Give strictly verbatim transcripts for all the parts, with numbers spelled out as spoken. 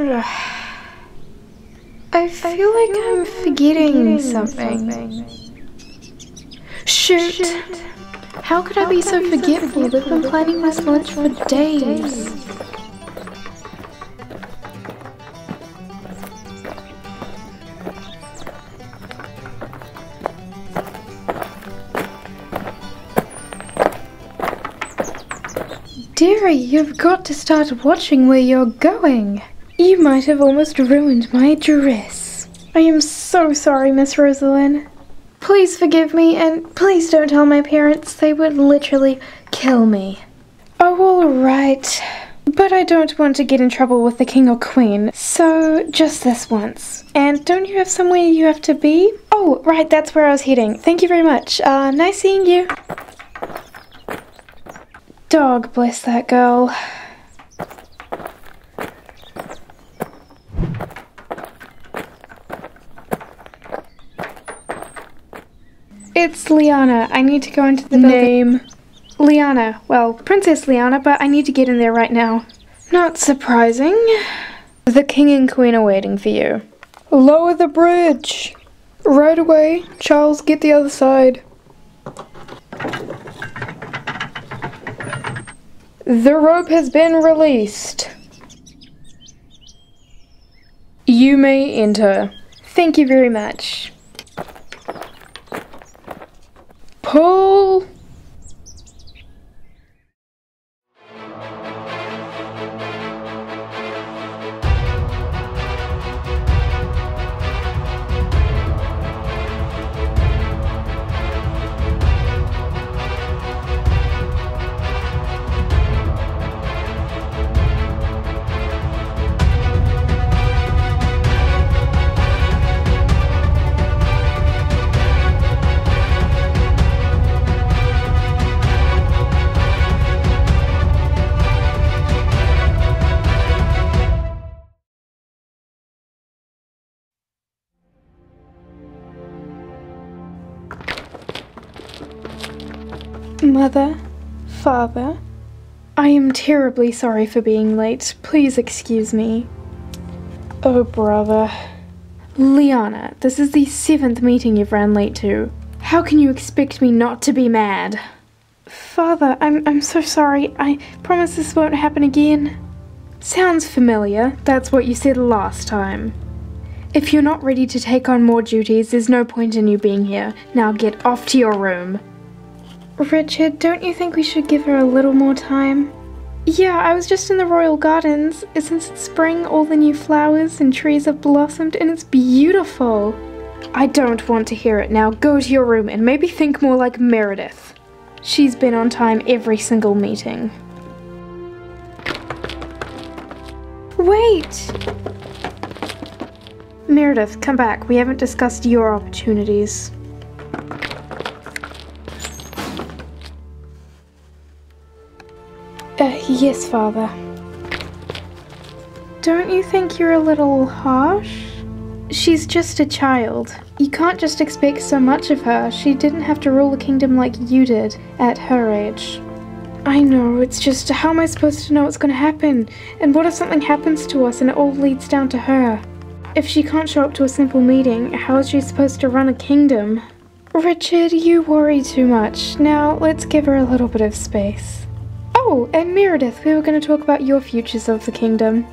I feel like I'm forgetting something. Shoot! How could I be so forgetful? They've been planning this lunch for days. Dearie, you've got to start watching where you're going. You might have almost ruined my dress. I am so sorry, Miss Rosalind. Please forgive me and please don't tell my parents. They would literally kill me. Oh, all right. But I don't want to get in trouble with the king or queen, so just this once. And don't you have somewhere you have to be? Oh, right, that's where I was heading. Thank you very much. Uh, nice seeing you. Dog bless that girl. It's Liana. I need to go into the building. Name. Liana. Well, Princess Liana, but I need to get in there right now. Not surprising. The king and queen are waiting for you. Lower the bridge. Right away. Charles, get the other side. The rope has been released. You may enter. Thank you very much. Pull. Mother, Father, I am terribly sorry for being late. Please excuse me. Oh, brother. Liana, this is the seventh meeting you've ran late to. How can you expect me not to be mad? Father, I'm, I'm so sorry. I promise this won't happen again. Sounds familiar. That's what you said last time. If you're not ready to take on more duties, there's no point in you being here. Now get off to your room. Richard, don't you think we should give her a little more time? Yeah, I was just in the royal gardens. Since it's spring, all the new flowers and trees have blossomed and it's beautiful. I don't want to hear it now. Go to your room and maybe think more like Meredith. She's been on time every single meeting. Wait! Meredith, come back. We haven't discussed your opportunities. Uh, yes, Father. Don't you think you're a little harsh? She's just a child. You can't just expect so much of her. She didn't have to rule the kingdom like you did at her age. I know, it's just how am I supposed to know what's going to happen? And what if something happens to us and it all leads down to her? If she can't show up to a simple meeting, how is she supposed to run a kingdom? Richard, you worry too much. Now, let's give her a little bit of space. Oh, and Meredith, we were going to talk about your futures of the kingdom.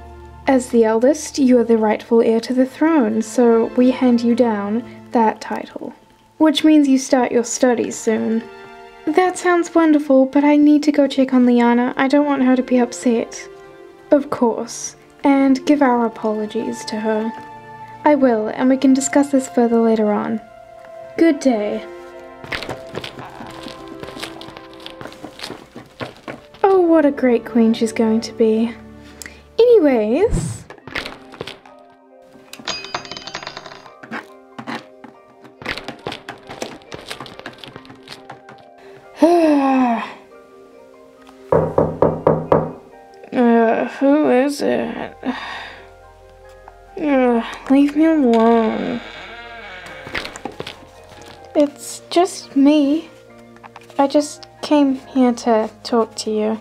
As the eldest, you are the rightful heir to the throne, so we hand you down that title. Which means you start your studies soon. That sounds wonderful, but I need to go check on Liana. I don't want her to be upset. Of course. And give our apologies to her. I will, and we can discuss this further later on. Good day. Oh, what a great queen she's going to be. Anyways. uh, who is it? Uh, leave me alone. It's just me. I just came here to talk to you.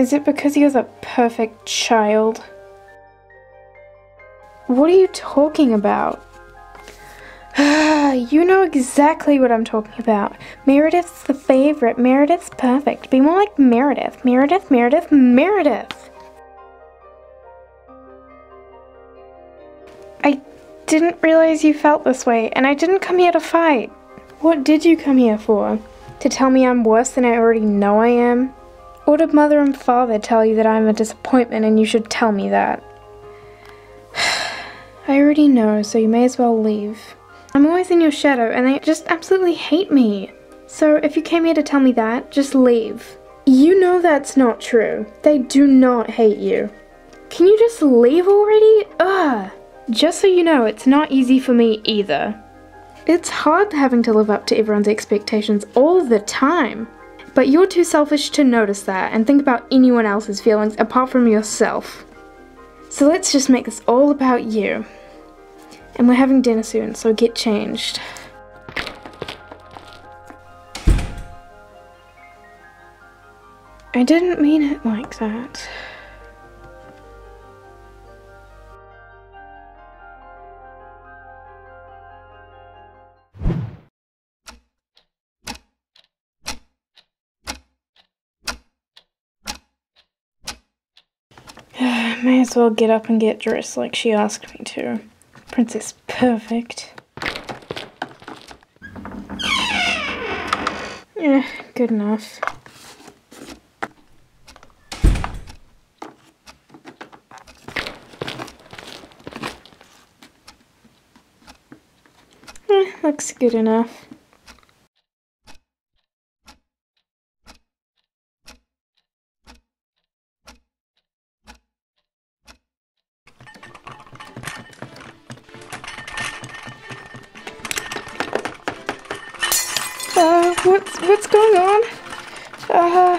Is it because you're the perfect child? What are you talking about? You know exactly what I'm talking about. Meredith's the favorite. Meredith's perfect. Be more like Meredith. Meredith, Meredith, Meredith. I didn't realize you felt this way, and I didn't come here to fight. What did you come here for? To tell me I'm worse than I already know I am? Or did mother and father tell you that I'm a disappointment and you should tell me that? I already know, so you may as well leave. I'm always in your shadow and they just absolutely hate me. So if you came here to tell me that, just leave. You know that's not true. They do not hate you. Can you just leave already? Ugh. Just so you know, it's not easy for me either. It's hard having to live up to everyone's expectations all the time. But you're too selfish to notice that and think about anyone else's feelings apart from yourself. So let's just make this all about you. And we're having dinner soon, so get changed. I didn't mean it like that. May as well get up and get dressed like she asked me to. Princess perfect. Yeah, good enough. Eh, looks good enough. What's, what's going on? Uh,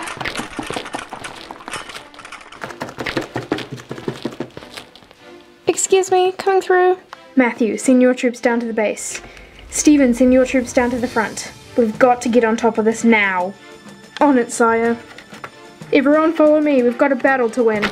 excuse me, coming through. Matthew, send your troops down to the base. Steven, send your troops down to the front. We've got to get on top of this now. On it, sire. Everyone follow me, we've got a battle to win.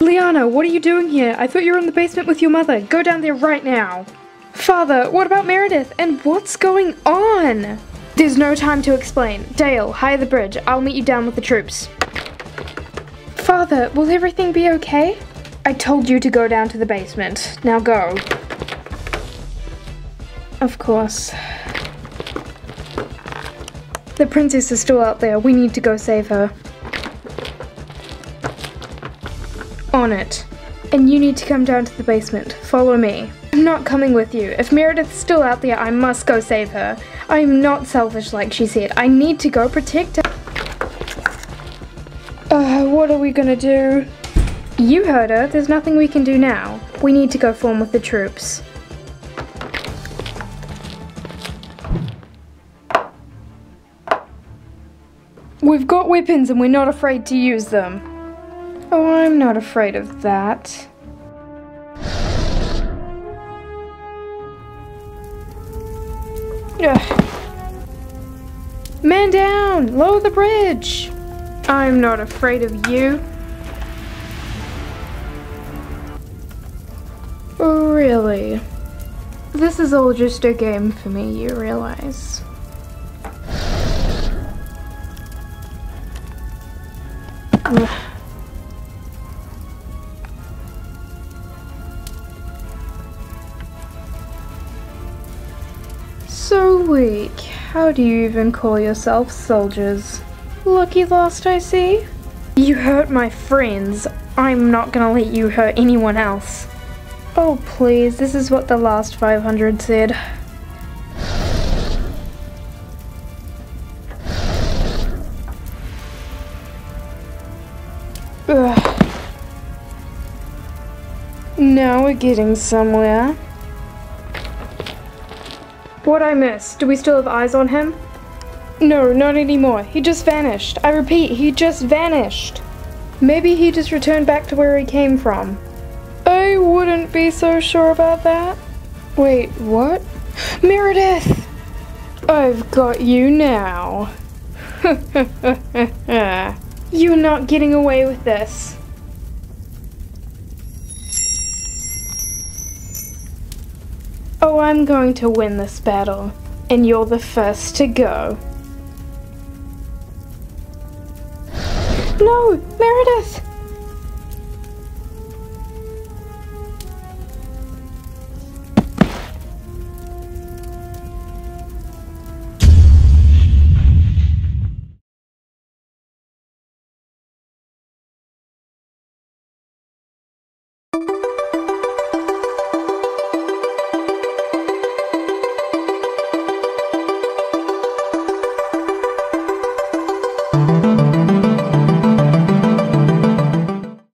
Liana, what are you doing here? I thought you were in the basement with your mother. Go down there right now. Father, what about Meredith? And what's going on? There's no time to explain. Dale, hire the bridge. I'll meet you down with the troops. Father, will everything be okay? I told you to go down to the basement. Now go. Of course. The princess is still out there. We need to go save her. On it. And you need to come down to the basement. Follow me. I'm not coming with you. If Meredith's still out there, I must go save her. I am not selfish like she said. I need to go protect her. Uh, what are we gonna do? You heard her. There's nothing we can do now. We need to go form with the troops. We've got weapons and we're not afraid to use them. Oh, I'm not afraid of that. Ugh. Man down! Lower the bridge! I'm not afraid of you. Oh, really? This is all just a game for me, you realize. Ugh. So weak. How do you even call yourself soldiers? Lucky lost, I see. You hurt my friends. I'm not gonna let you hurt anyone else. Oh please, this is what the last five hundred said. Ugh. Now we're getting somewhere. What I missed? Do we still have eyes on him? No, not anymore. He just vanished. I repeat, he just vanished. Maybe he just returned back to where he came from. I wouldn't be so sure about that. Wait, what? Meredith! I've got you now. You're not getting away with this. Oh, I'm going to win this battle, and you're the first to go. No, Meredith!